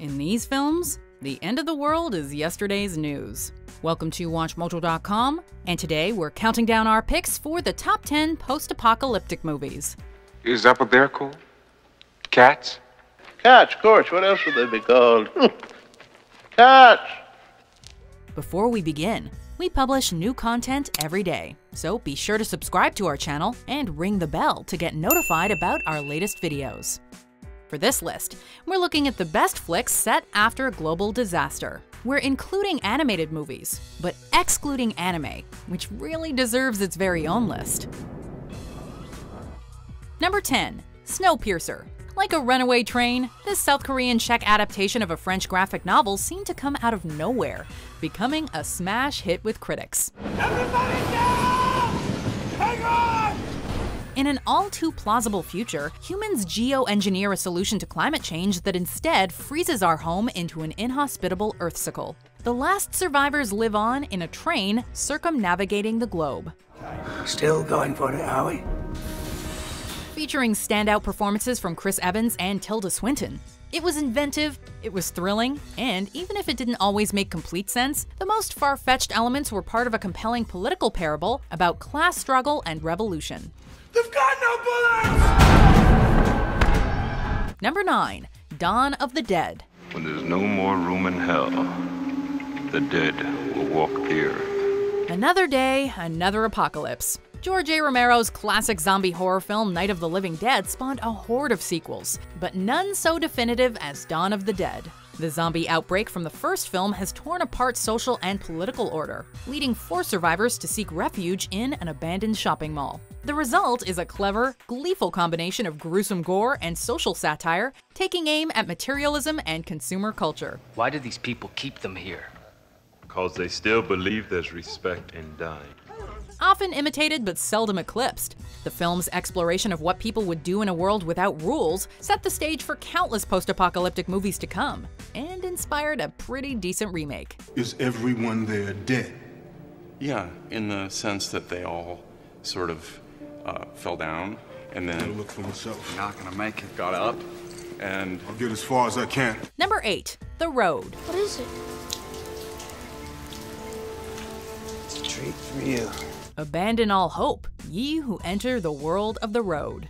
In these films, the end of the world is yesterday's news. Welcome to WatchMojo.com, and today we're counting down our picks for the top 10 post-apocalyptic movies. Is up with their cool? Cats? Cats, of course. What else would they be called? Cats! Before we begin, we publish new content every day, so be sure to subscribe to our channel and ring the bell to get notified about our latest videos. For this list, we're looking at the best flicks set after a global disaster. We're including animated movies, but excluding anime, which really deserves its very own list. Number 10, Snowpiercer. Like a runaway train, this South Korean-Czech adaptation of a French graphic novel seemed to come out of nowhere, becoming a smash hit with critics. Everybody down! Hang on! In an all-too-plausible future, humans geoengineer a solution to climate change that instead freezes our home into an inhospitable earthsicle. The last survivors live on in a train circumnavigating the globe. Still going for it, are we? Featuring standout performances from Chris Evans and Tilda Swinton. It was inventive, it was thrilling, and even if it didn't always make complete sense, the most far-fetched elements were part of a compelling political parable about class struggle and revolution. They've got no bullets! Number 9, Dawn of the Dead. When there's no more room in hell, the dead will walk the earth. Another day, another apocalypse. George A. Romero's classic zombie horror film Night of the Living Dead spawned a horde of sequels, but none so definitive as Dawn of the Dead. The zombie outbreak from the first film has torn apart social and political order, leading four survivors to seek refuge in an abandoned shopping mall. The result is a clever, gleeful combination of gruesome gore and social satire, taking aim at materialism and consumer culture. Why do these people keep them here? Because they still believe there's respect in dying. Often imitated but seldom eclipsed, the film's exploration of what people would do in a world without rules set the stage for countless post-apocalyptic movies to come, and inspired a pretty decent remake. Is everyone there dead? Yeah, in the sense that they all sort of fell down, and then... I'll look for myself. Not gonna make it. Got up, and... I'll get as far as I can. Number 8, The Road. What is it? It's a treat for you. Abandon all hope, ye who enter the world of the road.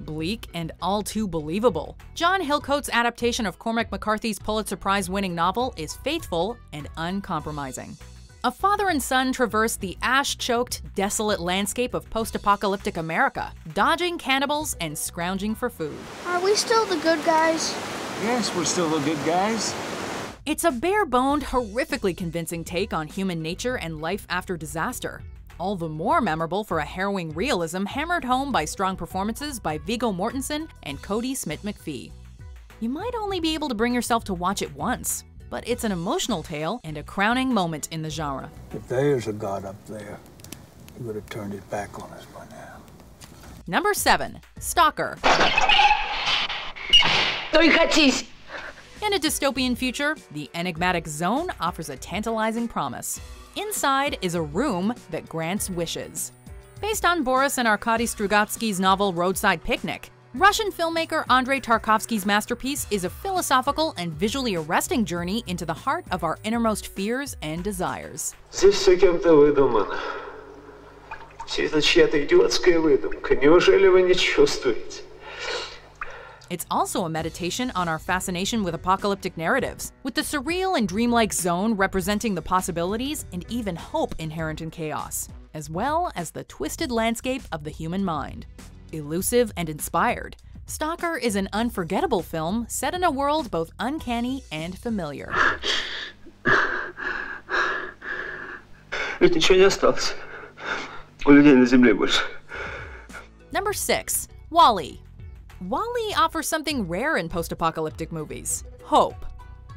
Bleak and all too believable, John Hillcoat's adaptation of Cormac McCarthy's Pulitzer Prize-winning novel is faithful and uncompromising. A father and son traverse the ash-choked, desolate landscape of post-apocalyptic America, dodging cannibals and scrounging for food. Are we still the good guys? Yes, we're still the good guys. It's a bare-boned, horrifically convincing take on human nature and life after disaster. All the more memorable for a harrowing realism hammered home by strong performances by Vigo Mortensen and Cody Smith McPhee. You might only be able to bring yourself to watch it once, but it's an emotional tale and a crowning moment in the genre. If there's a God up there, he would have turned his back on us by now. Number 7, Stalker. In a dystopian future, the enigmatic zone offers a tantalizing promise. Inside is a room that grants wishes. Based on Boris and Arkady Strugatsky's novel Roadside Picnic, Russian filmmaker Andrei Tarkovsky's masterpiece is a philosophical and visually arresting journey into the heart of our innermost fears and desires. It's also a meditation on our fascination with apocalyptic narratives, with the surreal and dreamlike zone representing the possibilities and even hope inherent in chaos, as well as the twisted landscape of the human mind. Elusive and inspired, Stalker is an unforgettable film set in a world both uncanny and familiar. Number 6, WALL-E. WALL-E offers something rare in post-apocalyptic movies – hope.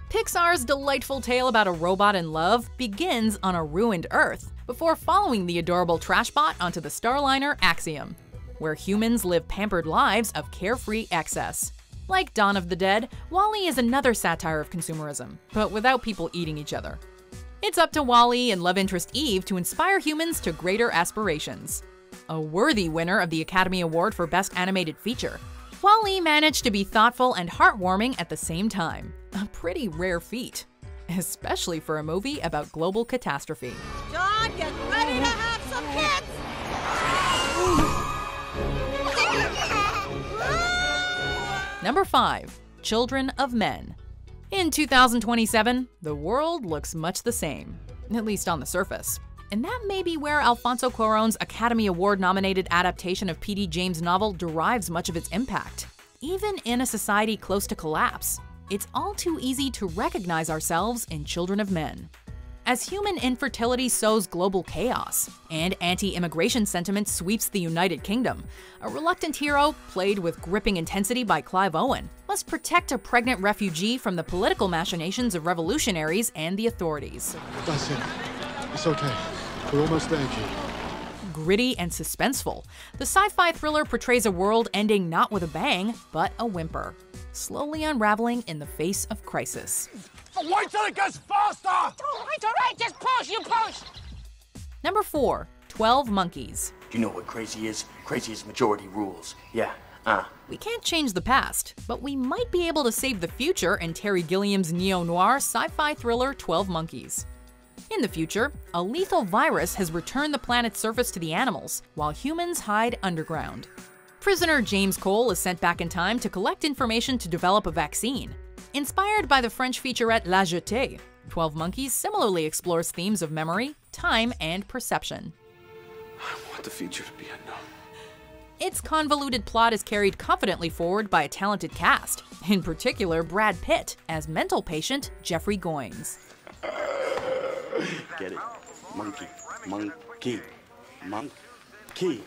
Pixar's delightful tale about a robot in love begins on a ruined Earth before following the adorable trashbot onto the starliner Axiom, where humans live pampered lives of carefree excess. Like Dawn of the Dead, WALL-E is another satire of consumerism, but without people eating each other. It's up to WALL-E and love interest Eve to inspire humans to greater aspirations. A worthy winner of the Academy Award for Best Animated Feature, WALL-E managed to be thoughtful and heartwarming at the same time, a pretty rare feat, especially for a movie about global catastrophe. John, get ready to have some kids! Number 5. Children of Men. In 2027, the world looks much the same, at least on the surface. And that may be where Alfonso Cuarón's Academy Award-nominated adaptation of P.D. James' novel derives much of its impact. Even in a society close to collapse, it's all too easy to recognize ourselves in Children of Men. As human infertility sows global chaos and anti-immigration sentiment sweeps the United Kingdom, a reluctant hero, played with gripping intensity by Clive Owen, must protect a pregnant refugee from the political machinations of revolutionaries and the authorities. That's it. It's okay. We're almost there, G. Gritty and suspenseful, the sci-fi thriller portrays a world ending not with a bang, but a whimper, slowly unraveling in the face of crisis. Wait till it goes faster! All right, just push, you push! Number 4, 12 Monkeys. Do you know what crazy is? Crazy is majority rules. We can't change the past, but we might be able to save the future in Terry Gilliam's neo-noir sci-fi thriller 12 Monkeys. In the future, a lethal virus has returned the planet's surface to the animals, while humans hide underground. Prisoner James Cole is sent back in time to collect information to develop a vaccine. Inspired by the French featurette La Jetée, 12 Monkeys similarly explores themes of memory, time, and perception. I want the future to be unknown. Its convoluted plot is carried confidently forward by a talented cast, in particular Brad Pitt as mental patient Jeffrey Goines. Get it? Monkey, monkey, monkey.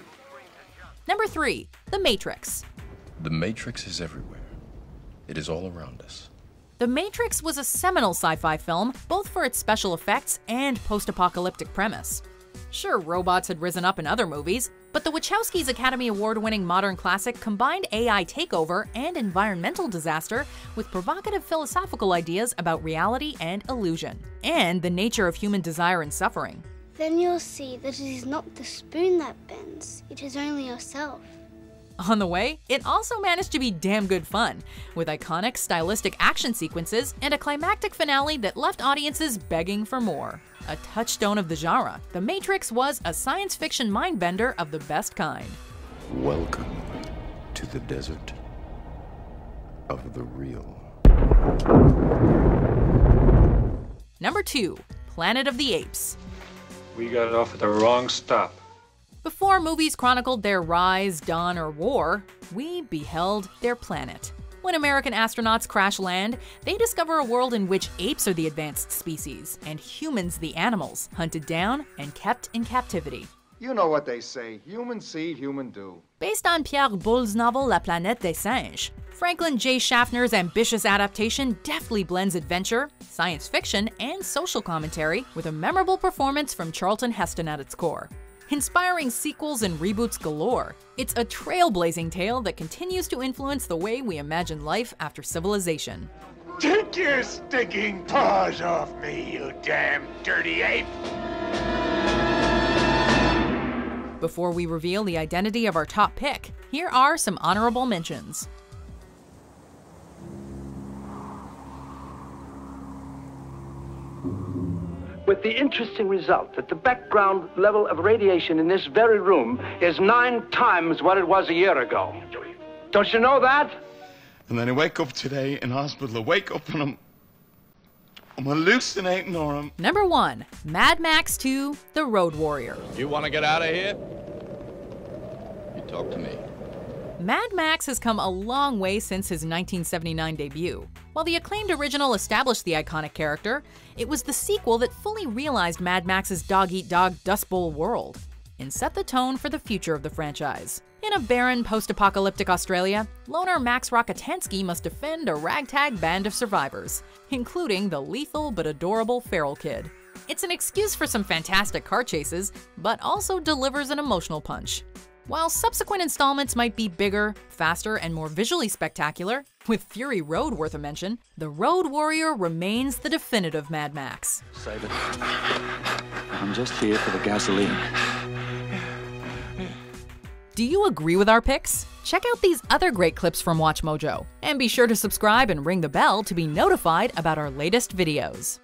Number 3, The Matrix. The Matrix is everywhere. It is all around us. The Matrix was a seminal sci-fi film, both for its special effects and post-apocalyptic premise. Sure, robots had risen up in other movies, but the Wachowskis' Academy Award-winning modern classic combined AI takeover and environmental disaster with provocative philosophical ideas about reality and illusion, and the nature of human desire and suffering. Then you'll see that it is not the spoon that bends, it is only yourself. On the way, it also managed to be damn good fun, with iconic stylistic action sequences and a climactic finale that left audiences begging for more. A touchstone of the genre, The Matrix was a science fiction mindbender of the best kind. Welcome to the desert of the real. Number 2, Planet of the Apes. We got off at the wrong stop. Before movies chronicled their rise, dawn, or war, we beheld their planet. When American astronauts crash land, they discover a world in which apes are the advanced species and humans the animals, hunted down and kept in captivity. You know what they say, human see, human do. Based on Pierre Boules's novel La Planète des Singes, Franklin J. Schaffner's ambitious adaptation deftly blends adventure, science fiction, and social commentary with a memorable performance from Charlton Heston at its core. Inspiring sequels and reboots galore, it's a trailblazing tale that continues to influence the way we imagine life after civilization. Take your stinking paws off me, you damn dirty ape! Before we reveal the identity of our top pick, here are some honorable mentions. With the interesting result that the background level of radiation in this very room is 9 times what it was a year ago. Don't you know that? And then I wake up today in hospital, I wake up and I'm hallucinating or I'm... Number 1, Mad Max 2, The Road Warrior. You want to get out of here? You talk to me. Mad Max has come a long way since his 1979 debut. While the acclaimed original established the iconic character, it was the sequel that fully realized Mad Max's dog-eat-dog Dust Bowl world and set the tone for the future of the franchise. In a barren post-apocalyptic Australia, loner Max Rockatansky must defend a ragtag band of survivors, including the lethal but adorable Feral Kid. It's an excuse for some fantastic car chases, but also delivers an emotional punch. While subsequent installments might be bigger, faster, and more visually spectacular, with Fury Road worth a mention, The Road Warrior remains the definitive Mad Max. Save it. I'm just here for the gasoline. Do you agree with our picks? Check out these other great clips from WatchMojo, and be sure to subscribe and ring the bell to be notified about our latest videos.